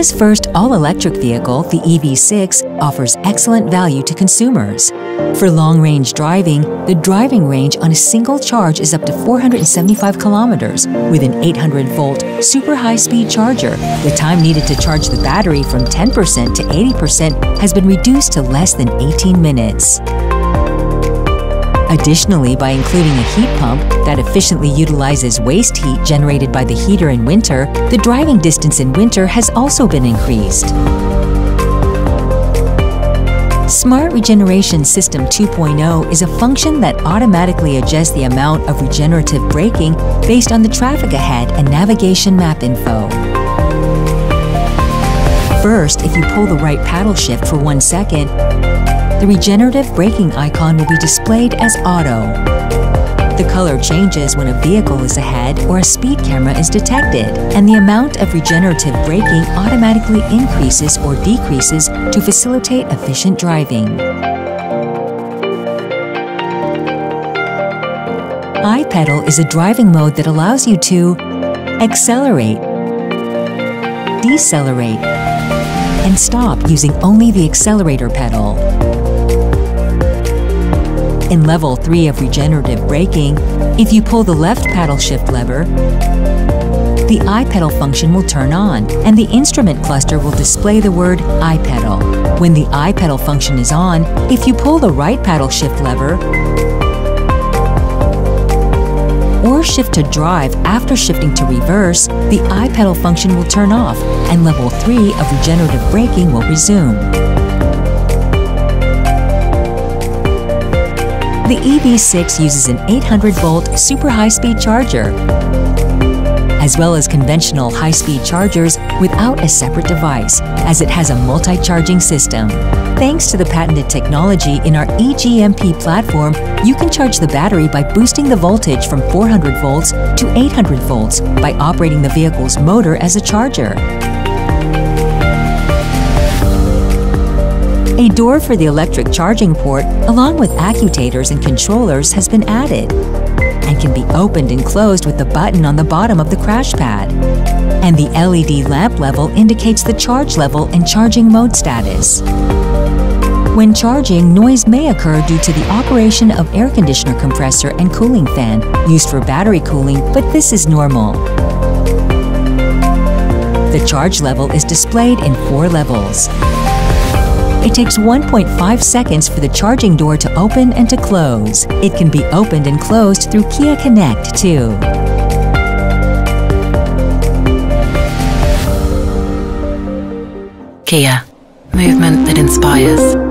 This first all-electric vehicle, the EV6, offers excellent value to consumers. For long-range driving, the driving range on a single charge is up to 475 kilometers with an 800-volt super high-speed charger. The time needed to charge the battery from 10% to 80% has been reduced to less than 18 minutes. Additionally, by including a heat pump that efficiently utilizes waste heat generated by the heater in winter, the driving distance in winter has also been increased. Smart Regeneration System 2.0 is a function that automatically adjusts the amount of regenerative braking based on the traffic ahead and navigation map info. First, if you pull the right paddle shift for 1 second, the regenerative braking icon will be displayed as auto. The color changes when a vehicle is ahead or a speed camera is detected, and the amount of regenerative braking automatically increases or decreases to facilitate efficient driving. iPedal is a driving mode that allows you to accelerate, decelerate, and stop using only the accelerator pedal. In level 3 of regenerative braking, if you pull the left paddle shift lever, the iPedal function will turn on and the instrument cluster will display the word iPedal. When the iPedal function is on, if you pull the right paddle shift lever or shift to drive after shifting to reverse, the iPedal function will turn off and level 3 of regenerative braking will resume. The EV6 uses an 800-volt super high-speed charger, as well as conventional high-speed chargers without a separate device, as it has a multi-charging system. Thanks to the patented technology in our EGMP platform, you can charge the battery by boosting the voltage from 400 volts to 800 volts by operating the vehicle's motor as a charger. A door for the electric charging port, along with accutators and controllers, has been added and can be opened and closed with the button on the bottom of the crash pad. And the LED lamp level indicates the charge level and charging mode status. When charging, noise may occur due to the operation of air conditioner compressor and cooling fan, used for battery cooling, but this is normal. The charge level is displayed in 4 levels. It takes 1.5 seconds for the charging door to open and to close. It can be opened and closed through Kia Connect, too. Kia. Movement that inspires.